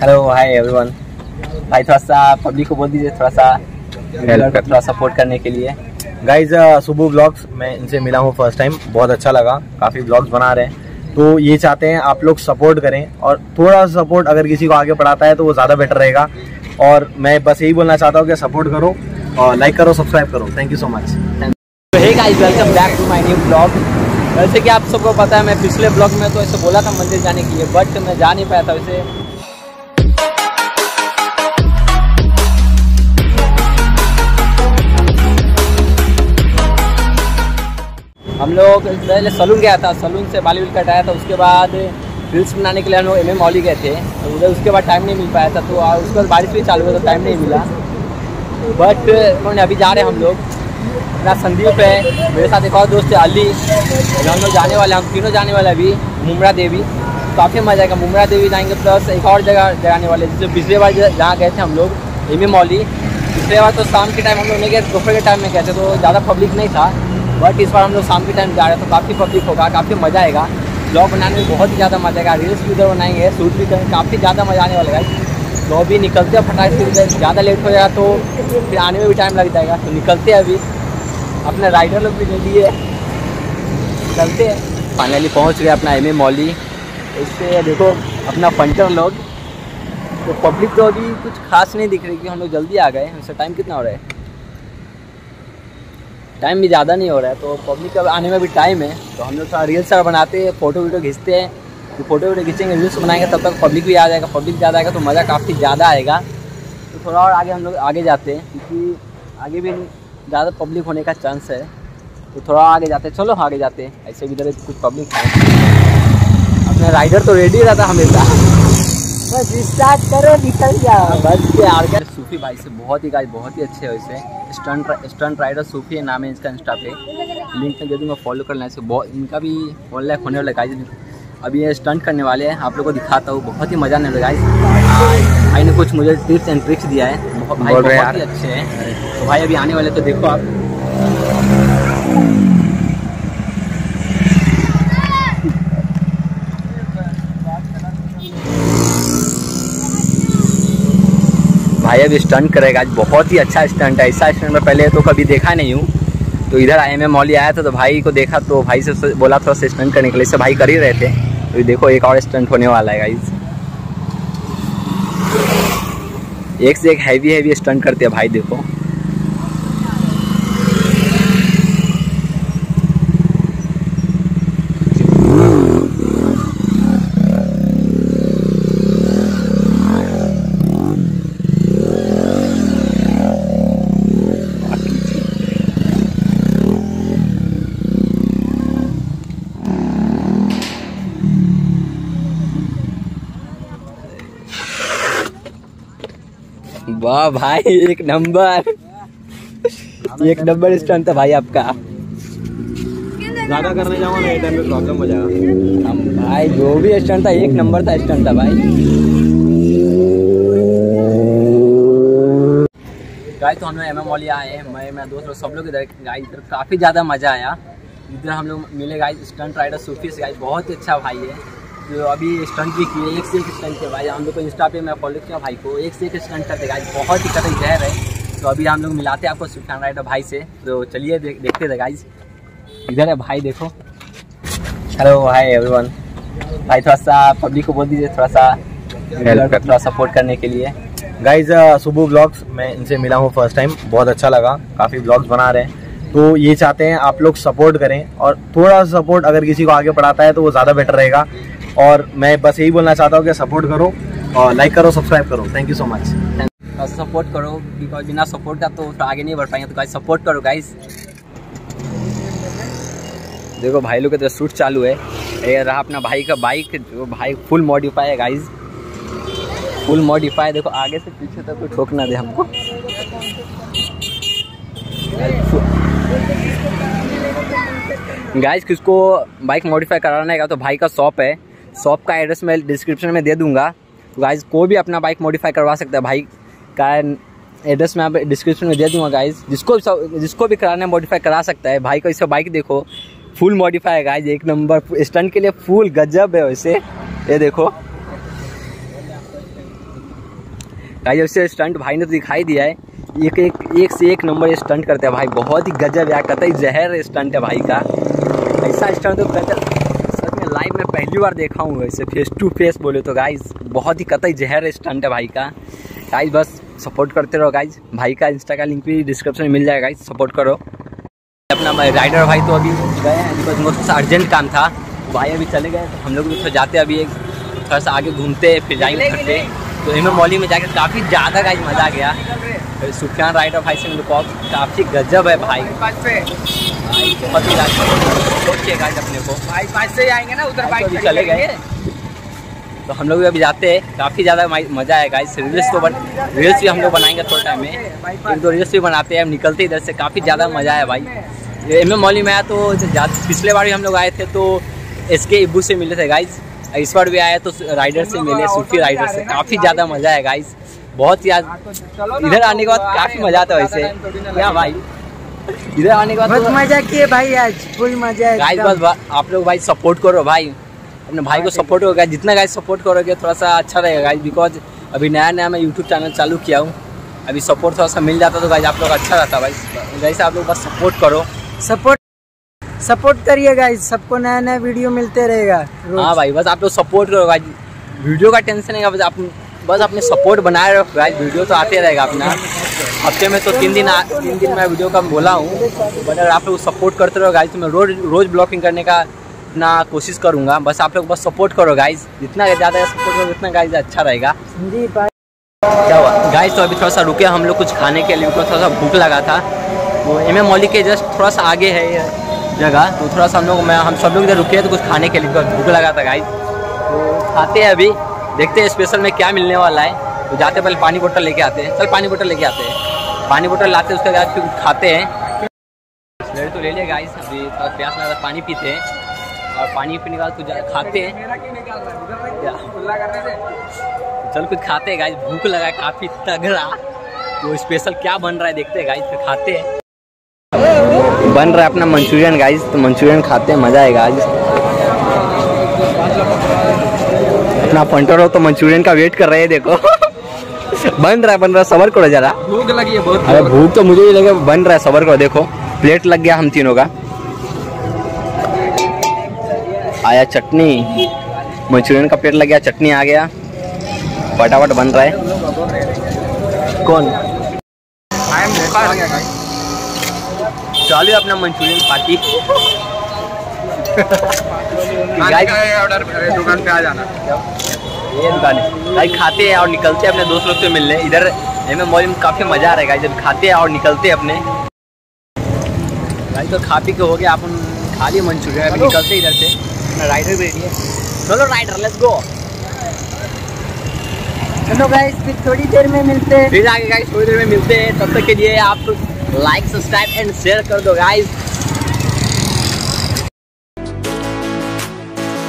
Hello hi everyone, भाई थोड़ा सा पब्लिक को बोल दीजिए थोड़ा सा हेल्प थोड़ा सपोर्ट करने के लिए। गाइज सुब्बू व्लॉग्स, मैं इनसे मिला हूँ फर्स्ट टाइम, बहुत अच्छा लगा, काफ़ी व्लॉग्स बना रहे हैं। तो ये चाहते हैं आप लोग सपोर्ट करें, और थोड़ा सपोर्ट अगर किसी को आगे बढ़ाता है तो वो ज़्यादा बेटर रहेगा। और मैं बस यही बोलना चाहता हूँ कि सपोर्ट करो और लाइक करो, सब्सक्राइब करो। Thank you so much. Hey guys, welcome back to my new blog. वैसे कि आप सबको पता है, मैं पिछले ब्लॉग में तो ऐसे बोला था मंदिर जाने के लिए, बट मैं जा नहीं पाया था। वैसे हम लोग पहले सलून गया था, सलून से बाल कटाया था, उसके बाद रील्स बनाने के लिए हम लोग MA मौली गए थे, तो उधर उसके बाद टाइम नहीं मिल पाया था। तो उसके बाद बारिश भी चालू हुई तो टाइम नहीं मिला, बट उन्होंने अभी जा रहे हैं हम लोग। मेरा संदीप है, मेरे साथ एक और दोस्त है अली, हम लोग जाने वाले, हम तीनों जाने वाले अभी मुमरा देवी। काफ़ी मज़ा आएगा, मुमरा देवी जाएंगे, प्लस एक और जगह जाने वाले जैसे पिछले बार जहाँ गए थे हम लोग MA मौली। पिछले बार तो शाम के टाइम हम लोग नहीं गए, दोपहर के टाइम में गए थे तो ज़्यादा पब्लिक नहीं था, बट इस बार हम लोग शाम के टाइम जा रहे हैं तो काफ़ी पब्लिक होगा, काफ़ी मज़ा आएगा। ब्लॉग बनाने में बहुत ही ज़्यादा मजा आएगा, रील्स भी उधर बनाएंगे, शूट भी करेंगे, काफ़ी ज़्यादा मज़ा आने वाला है। तो अभी निकलते हैं फटाक से, ज़्यादा लेट हो जाएगा तो फिर आने में भी टाइम लग जाएगा, तो निकलते हैं अभी। अपने राइडर लोग भी ले लिए, निकलते हैं। फाइनली पहुँच गए अपना MA मौली। इससे देखो अपना पंचर लोग, तो पब्लिक तो अभी कुछ खास नहीं दिख रही कि हम लोग जल्दी आ गए। हमसे टाइम कितना हो रहा है, टाइम भी ज़्यादा नहीं हो रहा है, तो पब्लिक का आने में भी टाइम है। तो हम लोग थोड़ा रील्स बनाते हैं, फ़ोटो वीडियो खींचते हैं, तो फ़ोटो वीडियो खींचेंगे, रील्स बनाएंगे, तब तक पब्लिक भी आ जाएगा। पब्लिक ज़्यादा आएगा तो मज़ा काफ़ी ज़्यादा आएगा। तो थोड़ा और आगे हम लोग आगे जाते हैं, क्योंकि आगे भी ज़्यादा पब्लिक होने का चांस है, तो थोड़ा आगे जाते हैं। चलो आगे जाते हैं, ऐसे भी इधर कुछ पब्लिक है। अपना राइडर तो रेडी रहता हमेशा, बस स्टार्ट करो निकल जाओ बस। यार सूफी भाई से बहुत ही अच्छे, वैसे स्टंट राइडर सूफी नाम है इसका इंस्टा पे, लिंक में दे दूँगा, फॉलो करना है इसे। बहुत इनका भी ऑनलाइन होने वाला गाइज, अभी ये स्टंट करने वाले हैं, आप लोगों को दिखाता हूँ, बहुत ही मज़ा आने वाला गाइज। भाई ने कुछ मुझे टिप्स एंड ट्रिक्स दिया है, बहुत ही अच्छे हैं। तो भाई अभी आने वाले, तो देखो आप भाई अभी स्टंट करेगा, आज बहुत ही अच्छा स्टंट है। ऐसा स्टंट मैं पहले तो कभी देखा नहीं हूँ। तो इधर MA मौली आया था तो भाई को देखा, तो भाई से बोला थोड़ा सा स्टंट करने के लिए, इससे भाई कर ही रहे थे। तो देखो एक और स्टंट होने वाला है गाइज, एक से एक हैवी स्टंट करते हैं भाई। देखो वाह भाई, एक नंबर एक नंबर स्टंट था भाई आपका। ज़्यादा करने जाऊँगा ना टाइम में प्रॉब्लम हो जाएगा। हम भाई जो भी स्टंट था एक नंबर था, स्टंट था भाई। गाइस तो हम लोग MA मौली आए हैं, मैं मेरा दोस्त लोग सब लोग इधर गाइस, इधर काफ़ी ज़्यादा मज़ा आया। इधर हम लोग मिले गाइस स्टंट राइडर सूफी से, गाइस बहुत ही अच्छा भाई है, जो अभी स्टंट भी किए, एक से एक स्टंट के भाई। हम लोग को इंस्टा पे मैं फॉलो किया भाई को, एक से एक स्टंट करते गाइस, बहुत ही कतई जहर है। तो अभी हम लोग मिलाते हैं आपको स्टंट राइडर भाई से, तो चलिए देखते थे गाइस। इधर है भाई, देखो। हेलो हाय एवरीवन, भाई थोड़ा सा पब्लिक को बोल दीजिए थोड़ा सा हेल्प थोड़ा सपोर्ट करने के लिए। गाइज सुब्बू व्लॉग्स, मैं इनसे मिला हूँ फर्स्ट टाइम, बहुत अच्छा लगा, काफ़ी व्लॉग्स बना रहे हैं। तो ये चाहते हैं आप लोग सपोर्ट करें, और थोड़ा सपोर्ट अगर किसी को आगे बढ़ाता है तो वो ज़्यादा बेटर रहेगा। और मैं बस यही बोलना चाहता हूँ कि सपोर्ट करो और लाइक करो, सब्सक्राइब करो। Thank you so much. Support करो, बिकॉज बिना सपोर्ट का तो आगे नहीं बढ़ पाएंगे, तो गाइस सपोर्ट करो गाइस। देखो भाई लोग का शूट चालू है। ये रहा अपना भाई का बाइक, जो भाई फुल मॉडिफाई है गाइस, फुल मॉडिफाई। देखो आगे से पीछे तक कोई ठोक ना दे हमको। गाइस किसको बाइक मॉडिफाई कराना है तो भाई का शॉप है, शॉप का एड्रेस मैं डिस्क्रिप्शन में दे दूंगा। तो गाइज कोई भी अपना बाइक मॉडिफाई करवा सकता है, भाई का एड्रेस मैं आप डिस्क्रिप्शन में दे दूंगा गाइज। जिसको भी कराना है मॉडिफाई करा सकता है। भाई को इससे बाइक देखो फुल मॉडिफाई है गाइज, एक नंबर स्टंट के लिए फुल गजब है। वैसे ये देखो गाइस उससे स्टंट भाई ने तो दिखाई दिया है, एक से एक नंबर स्टंट करते हैं भाई, बहुत ही गजब याद करता है, जहर स्टंट है भाई का। ऐसा स्टंट तो सच में लाइव में पहली बार देखा हूँ वैसे फेस टू फेस बोले तो गाइस, बहुत ही कतई जहर स्टंट है भाई का। गाइस बस सपोर्ट करते रहो गाइस, भाई का इंस्टा का लिंक भी डिस्क्रिप्शन में मिल जाएगा, गाइस सपोर्ट करो। अपना राइडर भाई तो अभी गए हैं बिकॉज मोस्ट अर्जेंट काम था, भाई अभी चले गए तो हम लोग भी थोड़ा जाते हैं, अभी एक थोड़ा सा आगे घूमते फिर जाएंगे घर पे। तो एमए मौली में जाकर काफ़ी ज़्यादा गाइस मज़ा आ गया, सुफियान राइडर भाई से मेरे काफ़ी गजब है भाई, भाई बहुत ही सोचिए गाइस अपने को भाई पाँच से आएंगे ना उधर बाइक चले गए तो हम लोग भी अभी जाते हैं, काफ़ी ज़्यादा मज़ा आएगा। इस रील्स तो रील्स भी हम लोग बनाएंगे थोड़ा टाइम में, एक दो रील्स भी बनाते हैं, हम निकलते इधर से काफ़ी ज़्यादा मज़ा आया भाई। एमए मौली में आया तो पिछले बार भी हम लोग आए थे तो इसके इब्बू से मिले थे गाइस, इस बार भी आया तो राइडर से मिले, सूफी राइडर से, काफ़ी ज़्यादा मज़ा आया गाइस, बहुत याद। इधर आने के बाद काफ़ी मज़ा आता है वैसे क्या भाई, इधर आने के बाद बहुत मज़ा किए भाई, आज फुल मज़ा है गाइस। बस आप लोग भाई सपोर्ट करो भाई, अपने भाई को सपोर्ट होगा, जितना गाइस सपोर्ट करोगे थोड़ा सा अच्छा रहेगा गाइस, बिकॉज अभी नया नया मैं यूट्यूब चैनल चालू किया हूँ, अभी सपोर्ट थोड़ा सा मिल जाता तो गाइस आप लोग अच्छा रहता भाई। गाइस आप लोग बस सपोर्ट करो, सपोर्ट करिए गाइस, सबको नया नया वीडियो मिलते रहेगा। हाँ भाई बस आप लोग सपोर्ट करो गाइस, वीडियो का टेंशन नहीं है, बस आप बस अपने सपोर्ट बनाए रखो गाइस, वीडियो तो आते रहेगा अपना। हफ्ते में तो तीन दिन मैं वीडियो का बोला हूँ, बट अगर आप लोग सपोर्ट करते रहो गाइस तो मैं रोज़ ब्लॉगिंग करने का ना कोशिश करूंगा। बस आप लोग बस सपोर्ट करो गाइस, जितना ज़्यादा सपोर्ट करो उतना गाइस अच्छा रहेगा। क्या हुआ गाइस, तो अभी थोड़ा सा रुके हम लोग कुछ खाने के लिए, थोड़ा सा भूख लगा था। वो एमए मौली के जस्ट थोड़ा सा आगे है ये जगह, तो थोड़ा सा हम सब लोग इधर रुके तो कुछ खाने के लिए भूख लगा था गाइस, तो खाते हैं अभी, देखते हैं स्पेशल में क्या मिलने वाला है। तो जाते पहले पानी बोतल लेके आते हैं, चल पानी बोतल लेके आते हैं, पानी बोतल लाते उसके बाद फिर खाते हैं। तो ले लिया गाइस, अभी थोड़ा प्यास लगा, पानी पीते हैं और पानी पीने के बाद कुछ खाते हैं, चल कुछ खाते हैं गाइस, भूख लगा है काफ़ी तगड़ा, तो स्पेशल क्या बन रहा है देखते हैं गाइस, फिर खाते हैं। बन रहा है अपना मंचूरियन गाइस, तो मंचूरियन खाते हैं, मज़ा आएगा आज। अपना फंटर हो तो मंचूरियन का वेट कर रहे हैं, देखो बन रहा है, सबर करो जरा, भूख लगी है बहुत। अरे भूख तो मुझे ही लगे, बन रहा है सबर करो, देखो प्लेट लग गया हम तीनों का। आया चटनी, मंचूरियन का पेट लग गया, चटनी आ गया, फटाफट बन रहा है। कौन चालू है अपना मंचूरियन पार्टी दुकान पे आ जाना, ये दुकान है। खाते हैं और निकलते हैं अपने दोस्त लोग से मिलने, इधर एमए मौली में काफ़ी मज़ा आ रहा है, इधर खाते हैं और निकलते हैं अपने। भाई तो खा पी के हो गया अपन, खाली मंचूरियन अभी निकलते इधर से, राइडर भी चलो राइडर लेट्स गो। चलो गाइस फिर थोड़ी देर में मिलते हैं, फिर आगे गाइस थोड़ी देर में मिलते हैं, तब तक के लिए आप लाइक सब्सक्राइब एंड शेयर कर दो गाइस।